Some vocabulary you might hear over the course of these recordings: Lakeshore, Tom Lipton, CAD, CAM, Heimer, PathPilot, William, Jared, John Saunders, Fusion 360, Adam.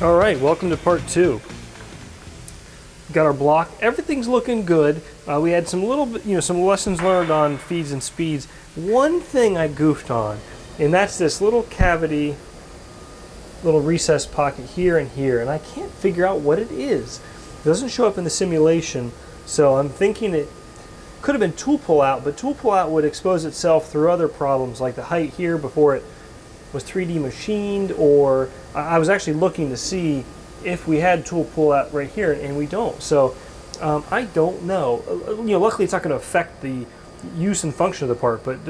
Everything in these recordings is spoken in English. All right, welcome to part two. We've got our block. Everything's looking good. We had some little bit, some lessons learned on feeds and speeds. One thing I goofed on, and that's this little cavity, little recessed pocket here and here, and I can't figure out what it is. It doesn't show up in the simulation, so I'm thinking it could have been tool pull out, but tool pull out would expose itself through other problems like the height here before it was 3D machined, or I was actually looking to see if we had tool pull out right here, and we don't. So I don't know. Luckily it's not going to affect the use and function of the part, but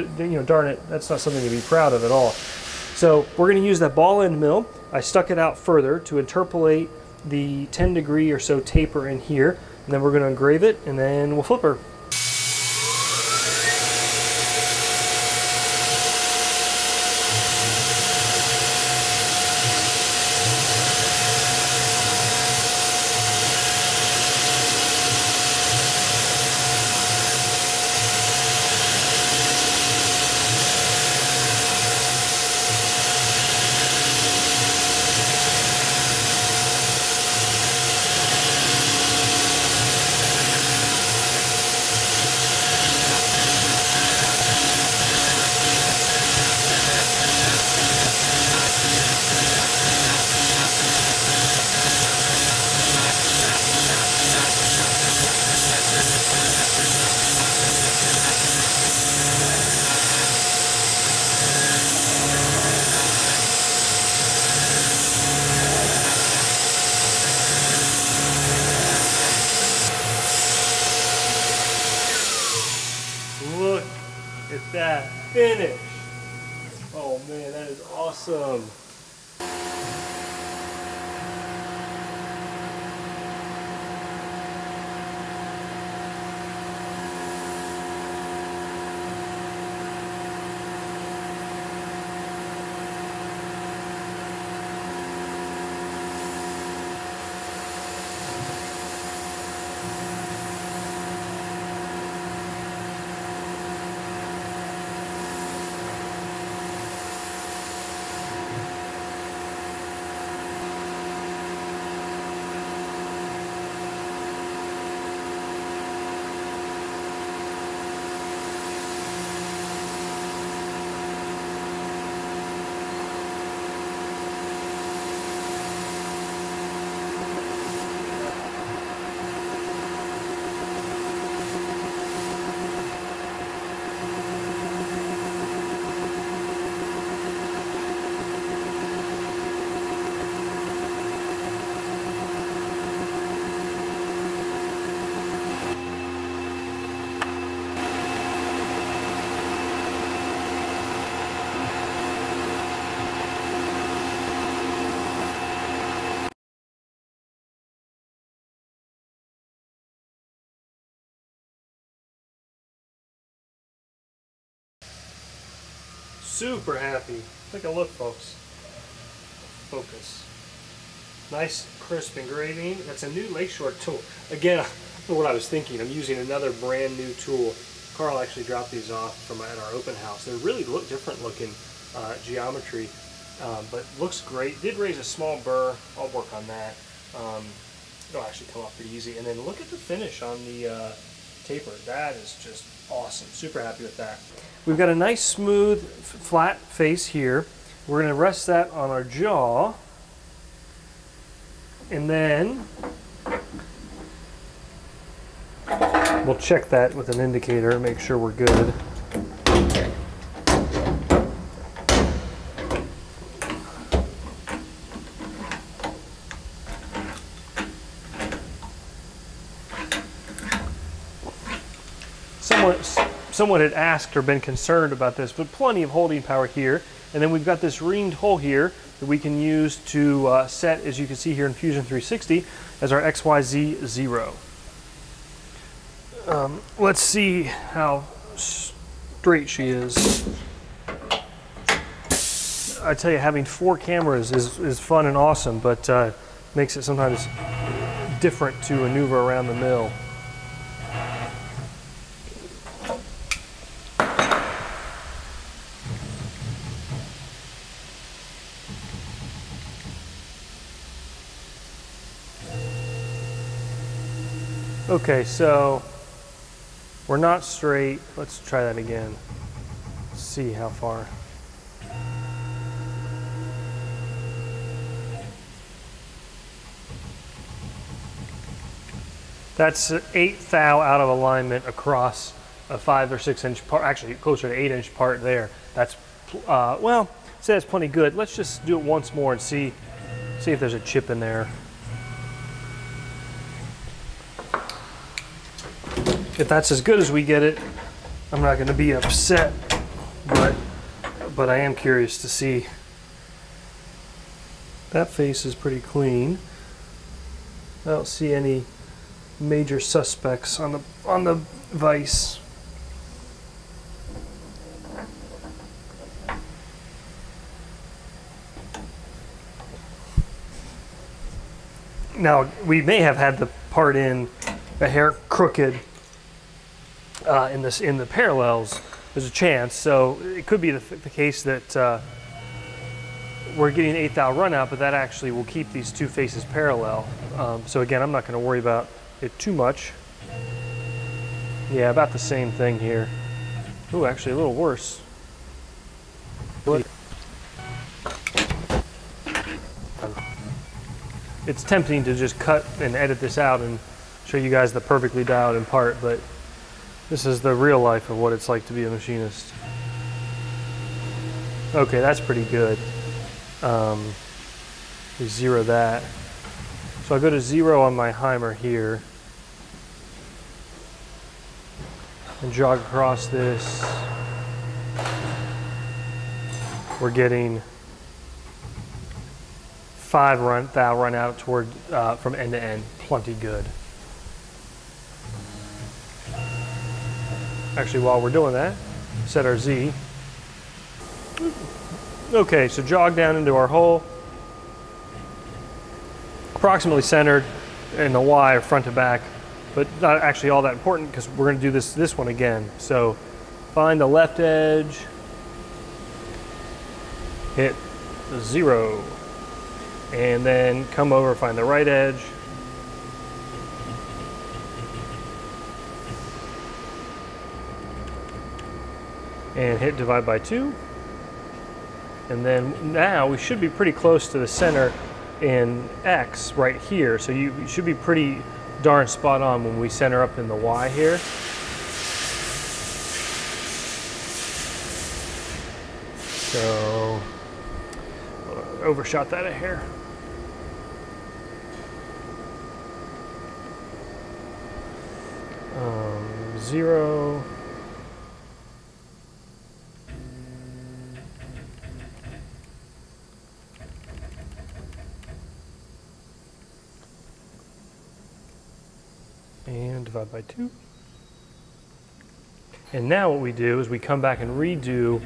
darn it, that's not something to be proud of at all. So we're going to use that ball end mill. I stuck it out further to interpolate the 10 degree or so taper in here, and then we're going to engrave it, and then we'll flip her. That finish. Oh man, that is awesome. Super happy. Take a look, folks. Focus. Nice, crisp engraving. That's a new Lakeshore tool. Again, I don't know what I was thinking. I'm using another brand new tool. Carl actually dropped these off from at our open house. They're really different looking geometry, but looks great. Did raise a small burr. I'll work on that. It'll actually come off pretty easy. And then look at the finish on the taper. That is just awesome. Super happy with that. We've got a nice smooth flat face here. We're going to rest that on our jaw, and then we'll check that with an indicator and make sure we're good. Someone had asked or been concerned about this, but plenty of holding power here. And then we've got this reamed hole here that we can use to set, as you can see here in Fusion 360, as our XYZ 0. Let's see how straight she is. I tell you, having four cameras is fun and awesome, but makes it sometimes different to maneuver around the mill. Okay, so we're not straight. Let's try that again. Let's see how far. That's 8 thou out of alignment across a 5 or 6 inch part, actually closer to 8 inch part there. That's, well, say that's plenty good. Let's just do it once more and see if there's a chip in there. If that's as good as we get it, I'm not gonna be upset, but I am curious to see. That face is pretty clean. I don't see any major suspects on the vise. Now, we may have had the part in a hair crooked in the parallels. There's a chance, so it could be the case that we're getting an 8 thou run out, but that actually will keep these two faces parallel. So again, I'm not going to worry about it too much. Yeah, about the same thing here. Ooh, actually a little worse. It's tempting to just cut and edit this out and show you guys the perfectly dialed in part, but this is the real life of what it's like to be a machinist. Okay, that's pretty good. We zero that. So I go to zero on my Heimer here and jog across this. We're getting 5 thou run out toward from end to end, plenty good. Actually, while we're doing that, set our Z. Okay, so jog down into our hole. Approximately centered in the Y or front to back, but not actually all that important because we're gonna do this one again. So find the left edge, hit the 0, and then come over, find the right edge. And hit divide by 2. And then now we should be pretty close to the center in X right here, so you should be pretty darn spot on when we center up in the Y here. So, overshot that a hair. Zero. And divide by 2. And now what we do is we come back and redo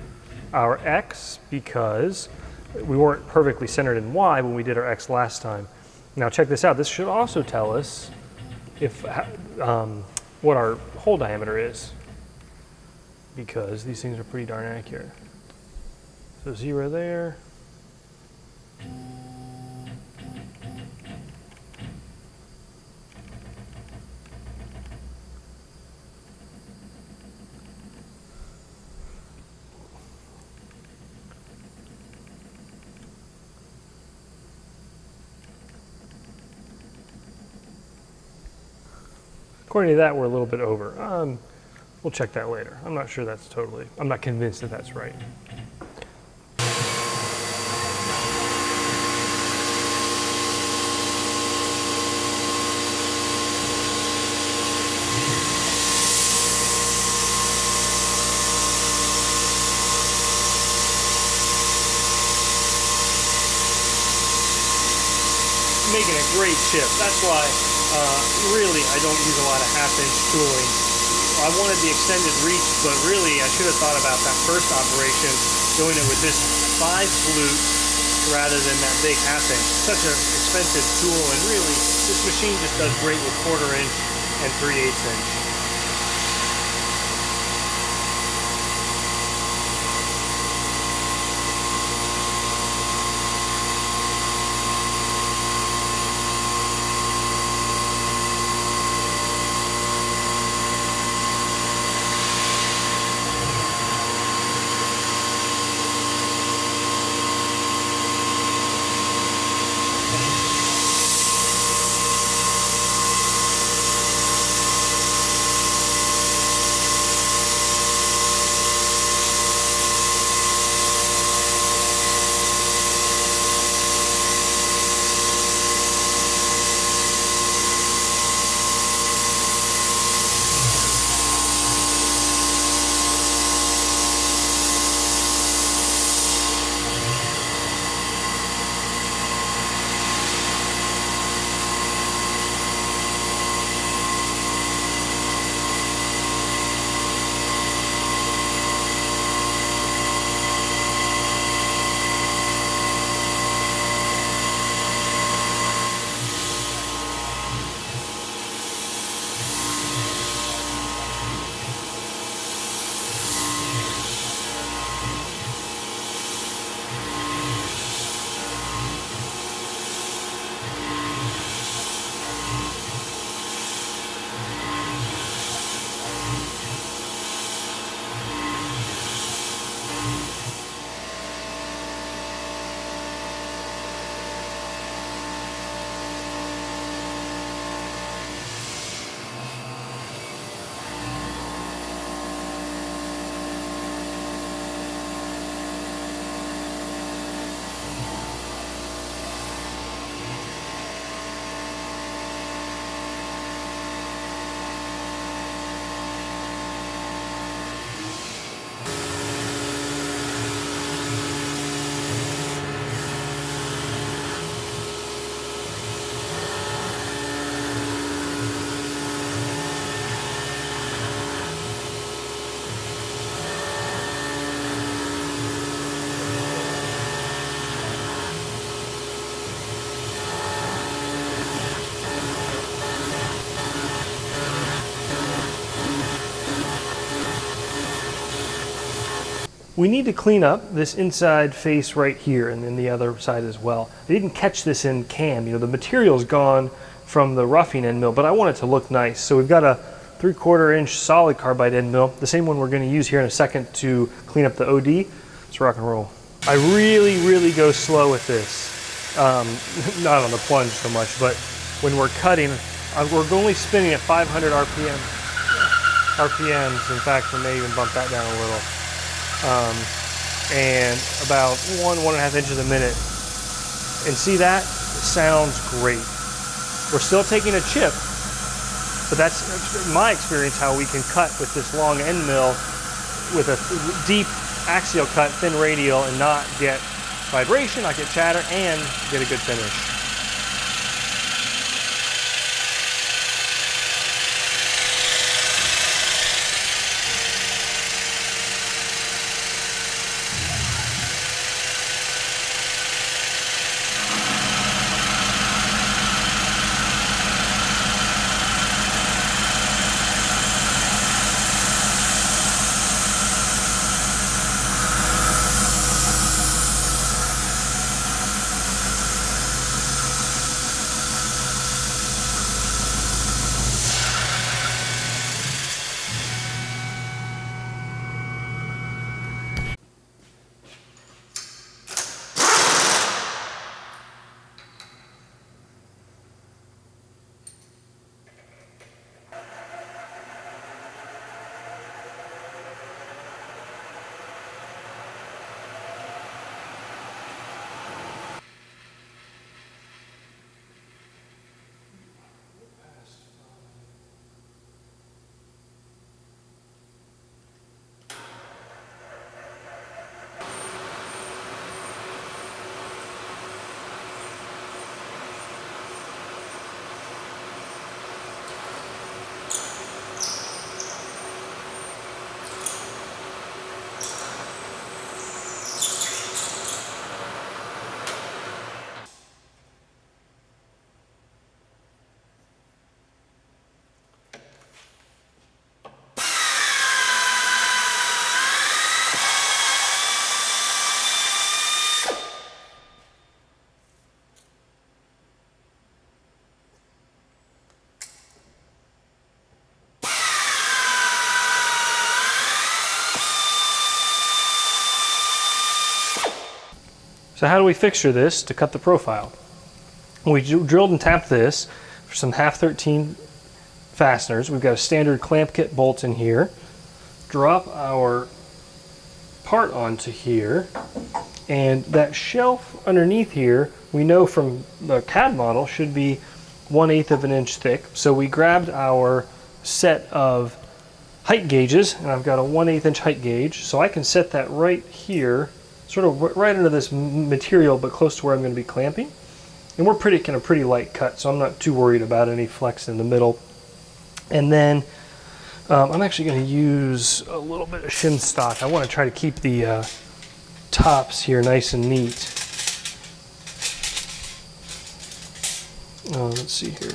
our X because we weren't perfectly centered in Y when we did our X last time. Now check this out. This should also tell us if what our hole diameter is because these things are pretty darn accurate. So 0 there. According to that, we're a little bit over. We'll check that later. I'm not sure that's totally, I'm not convinced that that's right. Making a great chip, that's why. Really, I don't use a lot of half-inch tooling. I wanted the extended reach, but really I should have thought about that first operation, doing it with this 5 flute rather than that big half-inch. Such an expensive tool, and really, this machine just does great with 1/4 inch and 3/8 inch. We need to clean up this inside face right here and then the other side as well. I didn't catch this in CAM. You know, the material's gone from the roughing end mill, but I want it to look nice. So we've got a 3/4 inch solid carbide end mill, the same one we're going to use here in a second to clean up the OD. Let's rock and roll. I really go slow with this. Not on the plunge so much, but when we're cutting, we're only spinning at 500 RPMs. In fact, we may even bump that down a little. And about 1.5 inches a minute. And see, that sounds great. We're still taking a chip, but that's in my experience how we can cut with this long end mill with a deep axial cut, thin radial, and not get vibration, not get chatter, and get a good finish. So how do we fixture this to cut the profile? We drilled and tapped this for some 1/2-13 fasteners. We've got a standard clamp kit bolt in here. Drop our part onto here, and that shelf underneath here, we know from the CAD model, should be 1/8 of an inch thick. So we grabbed our set of height gauges, and I've got a 1/8 inch height gauge, so I can set that right here, sort of right into this material, but close to where I'm going to be clamping. And we're pretty kind of pretty light cut, so I'm not too worried about any flex in the middle. And then I'm actually going to use a little bit of shim stock. I want to try to keep the tops here nice and neat. Let's see here.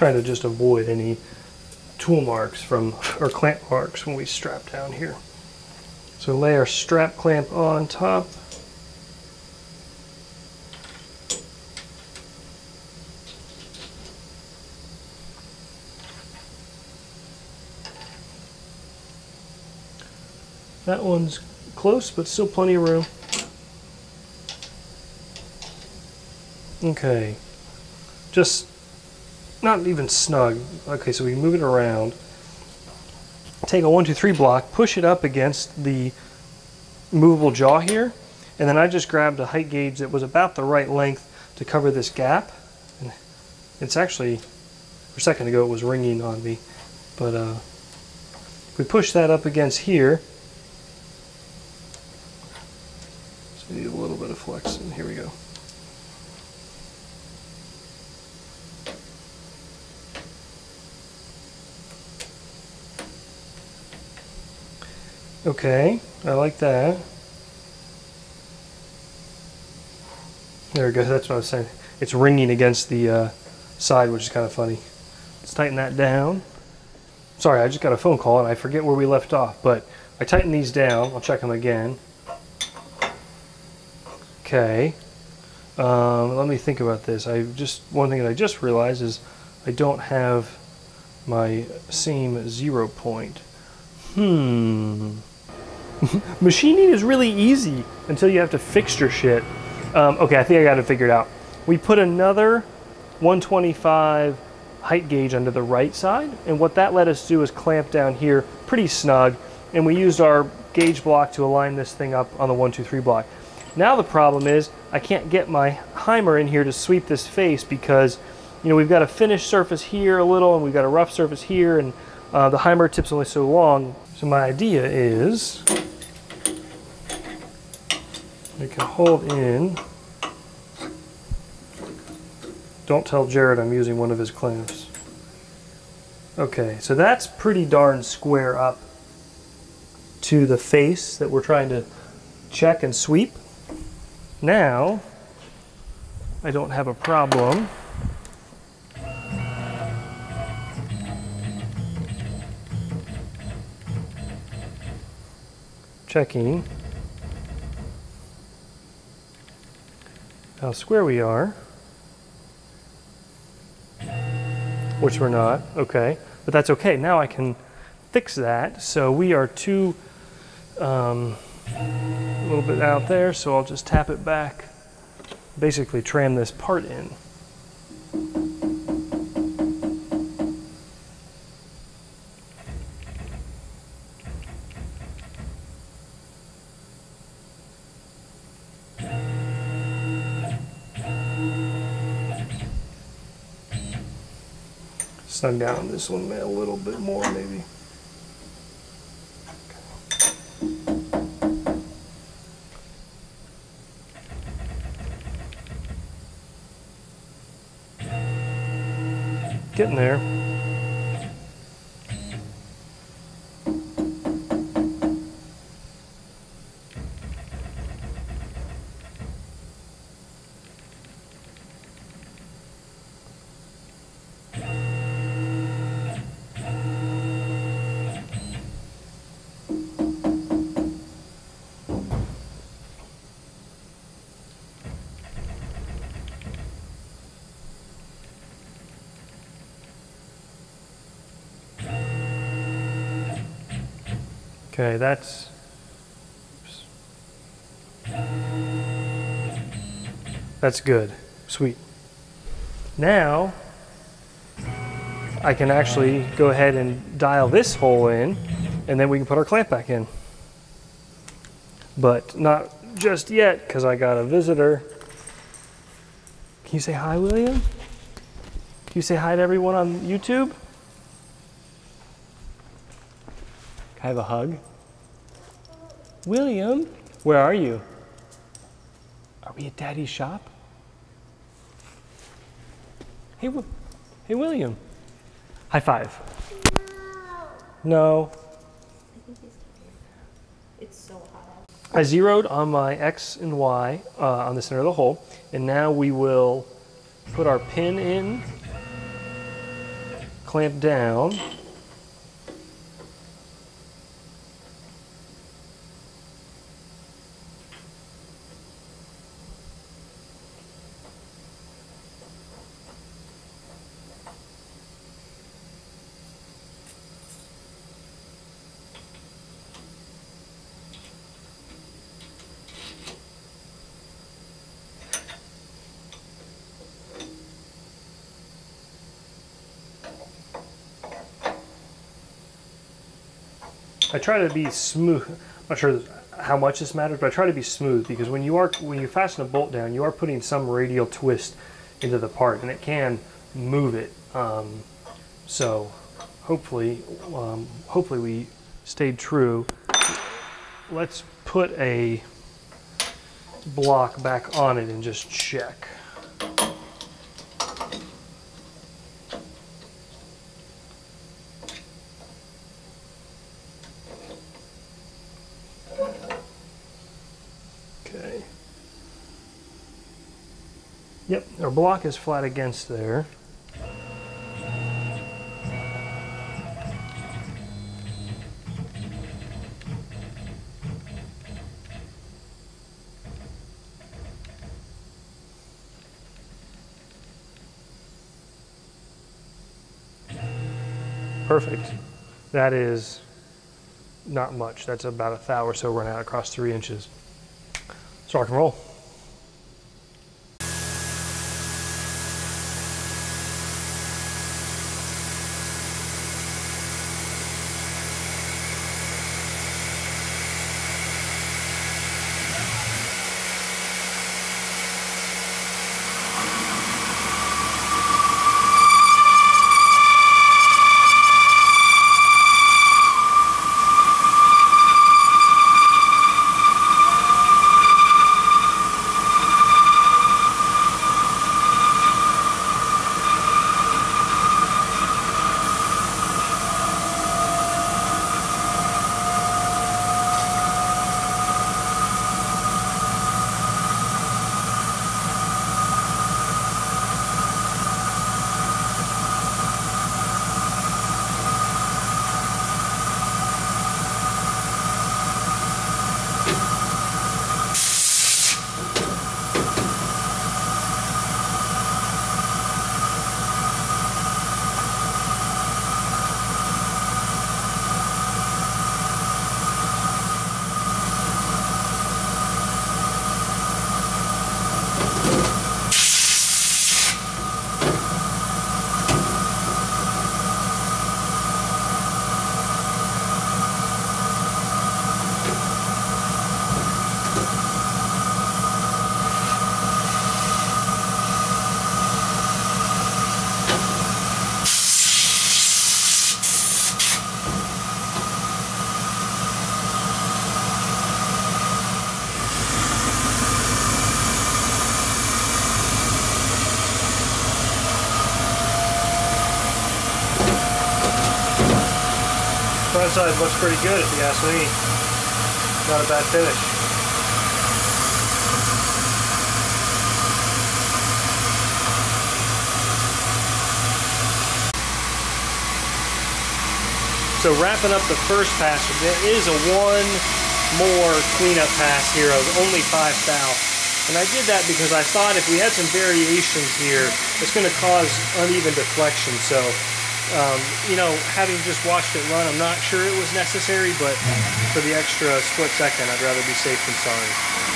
Trying to just avoid any tool marks from or clamp marks when we strap down here. So lay our strap clamp on top. That one's close, but still plenty of room. Okay, just not even snug. Okay, so we move it around. Take a 1-2-3 block, push it up against the movable jaw here, and then I just grabbed a height gauge that was about the right length to cover this gap. And it's actually, for a second ago, it was ringing on me, but if we push that up against here, so we need a little bit of flex, and here we go. Okay, I like that. There we go, that's what I was saying. It's ringing against the side, which is kind of funny. Let's tighten that down. Sorry, I just got a phone call and I forget where we left off, but I tighten these down. I'll check them again. Okay. Let me think about this. One thing that I just realized is I don't have my seam 0 point. Machining is really easy until you have to fixture shit. Okay, I think I got it figured out. We put another 125 height gauge under the right side, and what that let us do is clamp down here pretty snug, and we used our gauge block to align this thing up on the 123 block. Now the problem is I can't get my Heimer in here to sweep this face because, you know, we've got a finished surface here a little, and we've got a rough surface here, and the Heimer tip's only so long. So my idea is we can hold in. Don't tell Jared I'm using one of his clamps. Okay, so that's pretty darn square up to the face that we're trying to check and sweep. Now, I don't have a problem checking how square we are. Which we're not, okay, but that's okay. Now I can fix that. So we are too, a little bit out there, so I'll just tap it back, basically tram this part in. Sun down this one a little bit more, maybe. Okay. Getting there. Okay, that's, oops. That's good, sweet. Now, I can actually go ahead and dial this hole in, and then we can put our clamp back in. But not just yet, because I got a visitor. Can you say hi, William? Can you say hi to everyone on YouTube? Can I have a hug? William, where are you? Are we at Daddy's shop? Hey, William. High five. No. I think he's tired. It's so hot. I zeroed on my X and Y on the center of the hole, and now we will put our pin in, clamp down. I try to be smooth. I'm not sure how much this matters, but I try to be smooth because when you fasten a bolt down, you are putting some radial twist into the part, and it can move it. So hopefully, we stayed true. Let's put a block back on it and just check. Yep, our block is flat against there. Perfect. That is not much. That's about a thou or so run out across 3 inches. Let's rock and roll. Side looks pretty good if you ask me. Not a bad finish. So wrapping up the first pass, there is a one more cleanup pass here of only 5 thou. And I did that because I thought if we had some variations here, it's going to cause uneven deflection. So you know, having just watched it run, I'm not sure it was necessary, but for the extra split second, I'd rather be safe than sorry.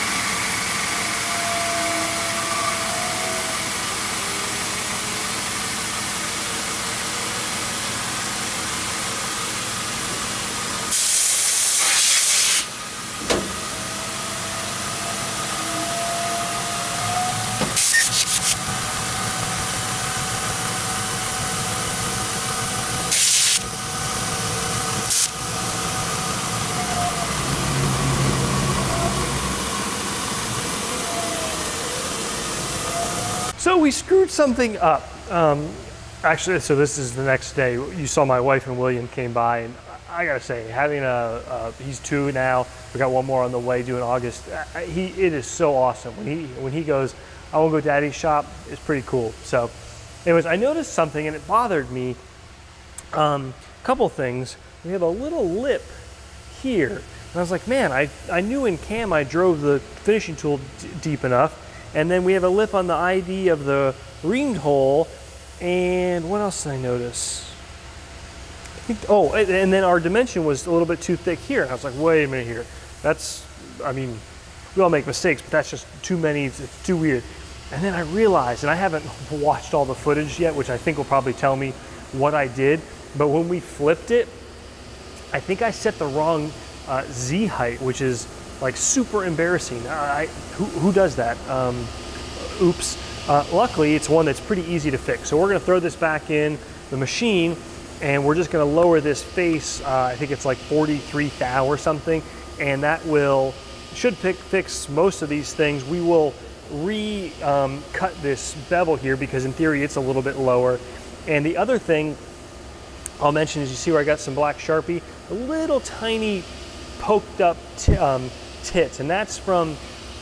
So we screwed something up. Actually, so this is the next day. You saw my wife and William came by, and I gotta say, having he's 2 now. We got one more on the way due in August. It is so awesome when he goes, I wanna go daddy's shop. It's pretty cool. So, anyways, I noticed something and it bothered me. Couple things. We have a little lip here, and I was like, man, I knew in CAM I drove the finishing tool deep enough. And then we have a lip on the ID of the reamed hole. And what else did I notice? I think, oh, and then our dimension was a little bit too thick here. And I was like, wait a minute here. That's, I mean, we all make mistakes, but that's just too many, it's too weird. And then I realized, and I haven't watched all the footage yet, which I think will probably tell me what I did. But when we flipped it, I think I set the wrong Z height, which is like super embarrassing. Who does that? Oops. Luckily, it's one that's pretty easy to fix. So we're gonna throw this back in the machine and we're just gonna lower this face. I think it's like 43 thou or something. And that should fix most of these things. We will cut this bevel here because in theory, it's a little bit lower. And the other thing I'll mention is you see where I got some black Sharpie, a little tiny poked up tit, and that's from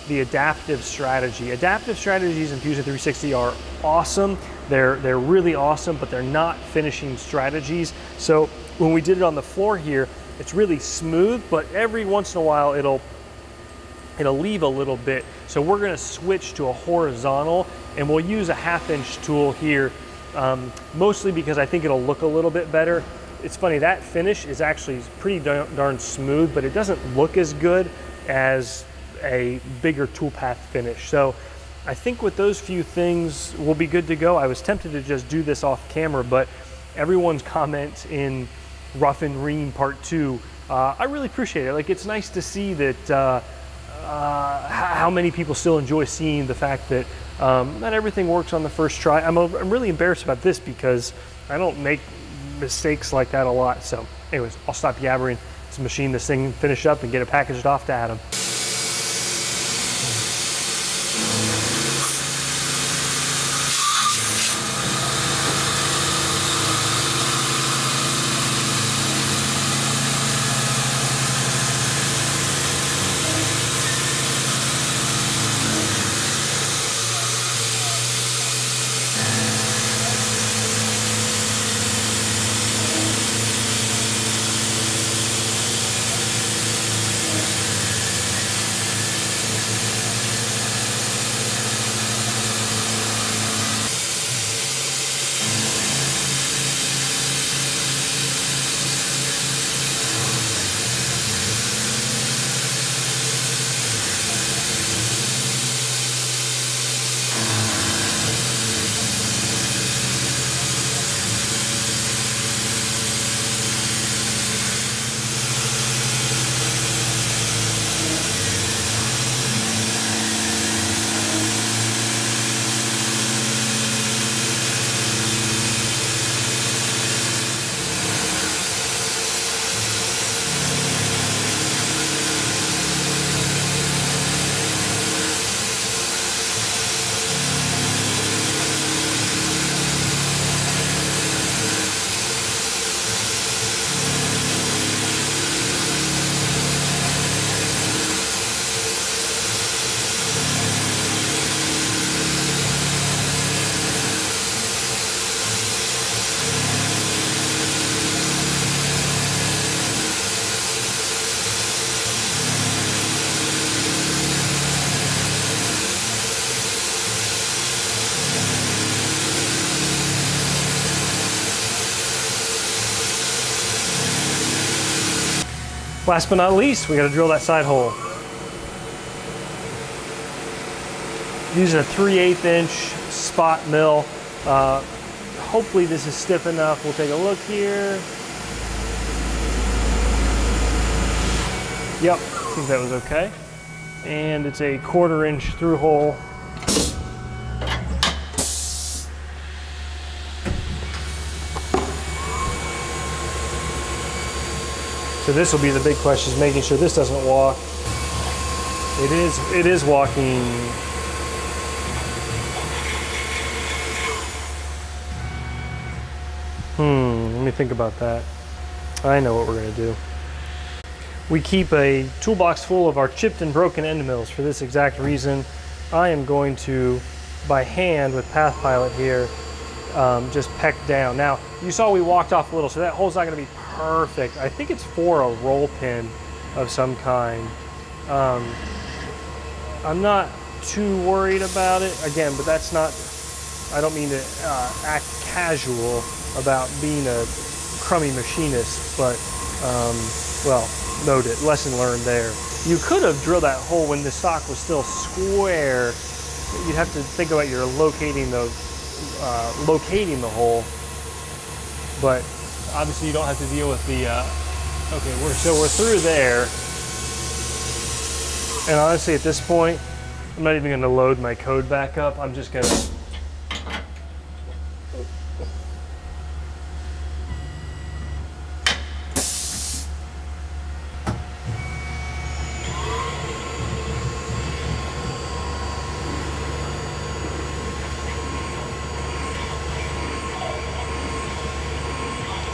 the adaptive strategy. Adaptive strategies in Fusion 360 are awesome. They're really awesome, but they're not finishing strategies. So when we did it on the floor here, it's really smooth, but every once in a while it'll leave a little bit. So we're gonna switch to a horizontal, and we'll use a 1/2 inch tool here, mostly because I think it'll look a little bit better. It's funny, that finish is actually pretty darn smooth, but it doesn't look as good as a bigger toolpath finish. So I think with those few things, we'll be good to go. I was tempted to just do this off camera, but everyone's comment in Rough and Ream Part 2, I really appreciate it. Like, it's nice to see that how many people still enjoy seeing the fact that not everything works on the first try. I'm really embarrassed about this because I don't make mistakes like that a lot. So anyways, I'll stop yabbering. Let's machine this thing, finish up, and get it packaged off to Adam. Last but not least, we got to drill that side hole. Using a 3/8 inch spot mill. Hopefully this is stiff enough. We'll take a look here. Yep, I think that was okay. And it's a 1/4 inch through hole. So this will be the big question, is making sure this doesn't walk. It is walking. Let me think about that. I know what we're gonna do. We keep a toolbox full of our chipped and broken end mills for this exact reason. I am going to, by hand with PathPilot here, just peck down. Now, you saw we walked off a little, so that hole's not gonna be perfect. I think it's for a roll pin of some kind. I'm not too worried about it, again, but that's not, I don't mean to act casual about being a crummy machinist, but, well, note it, lesson learned there. You could have drilled that hole when the stock was still square. You'd have to think about your locating the hole, but obviously you don't have to deal with the, okay, so we're through there. And honestly, at this point, I'm not even gonna load my code back up. I'm just gonna.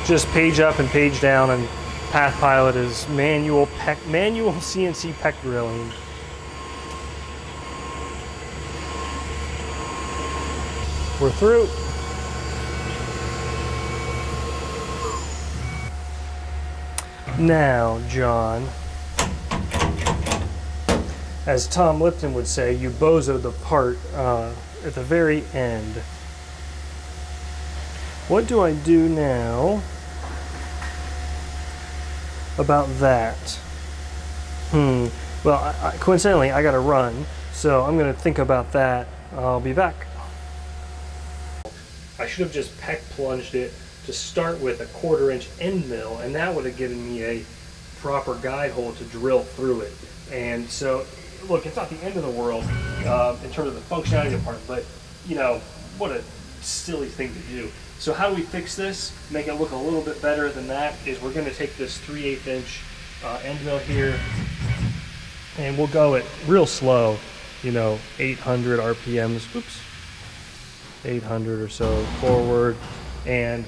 Just page up and page down, and PathPilot is manual CNC peck drilling. We're through. Now, John, as Tom Lipton would say, you bozoed the part at the very end. What do I do now about that? Well, coincidentally, I gotta run, so I'm gonna think about that. I'll be back. I should have just peck plunged it to start with a 1/4 inch end mill, and that would have given me a proper guide hole to drill through it. And so, look, it's not the end of the world in terms of the functionality of the part, but you know, what a silly thing to do. So how do we fix this? Make it look a little bit better than that is we're gonna take this 3/8 inch end mill here, and we'll go it real slow, you know, 800 RPMs, oops. 800 or so forward, and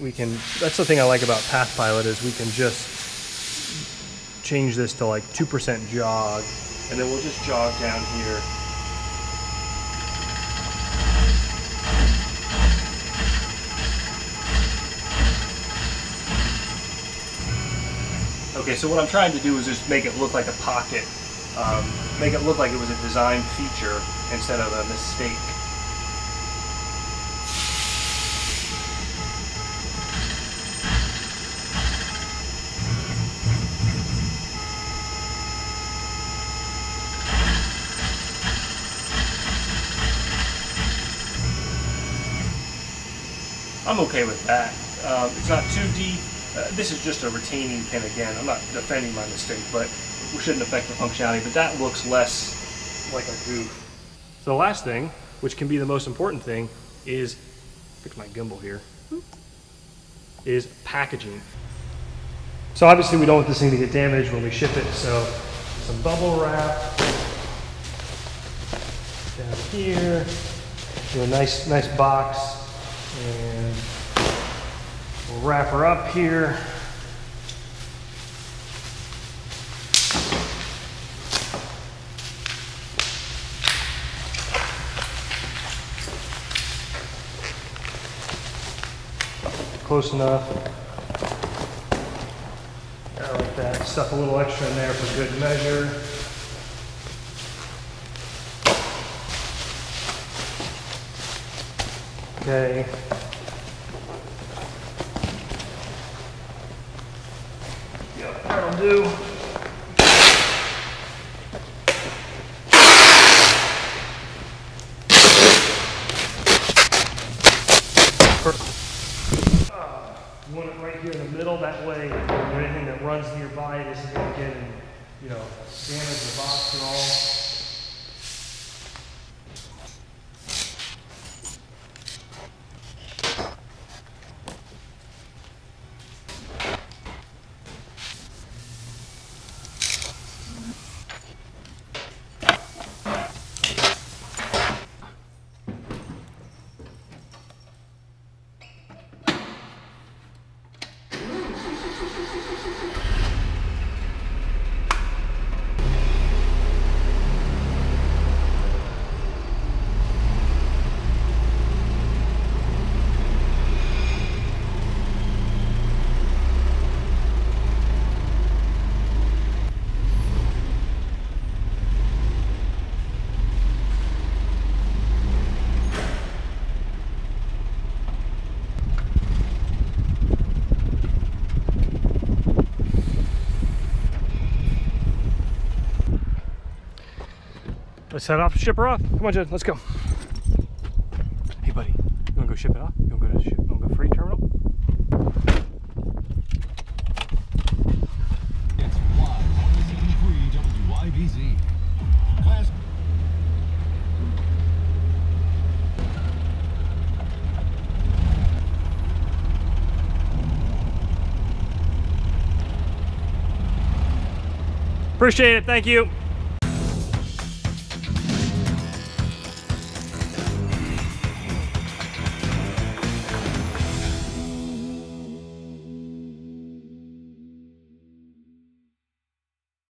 we can, that's the thing I like about PathPilot is we can just change this to like 2% jog, and then we'll just jog down here. Okay, so what I'm trying to do is just make it look like a pocket, make it look like it was a design feature instead of a mistake. I'm okay with that. It's not too deep. This is just a retaining pin again. I'm not defending my mistake, but we shouldn't affect the functionality, but that looks less like a goof. So the last thing, which can be the most important thing, is, fix my gimbal here, is packaging. So obviously we don't want this thing to get damaged when we ship it, so some bubble wrap down here, do a nice box. And we'll wrap her up here. Close enough. I like that. Stuff a little extra in there for good measure. Okay. Yep, that'll do. Perfect. You want it right here in the middle, that way anything that runs nearby it isn't going to get in, you know, damage the box at all. Let's head off, ship her off. Come on, Jared, let's go. Hey, buddy, you wanna go ship it off? You wanna go to ship? You wanna go freight terminal? It's Y173 WYBZ. Class. Appreciate it. Thank you.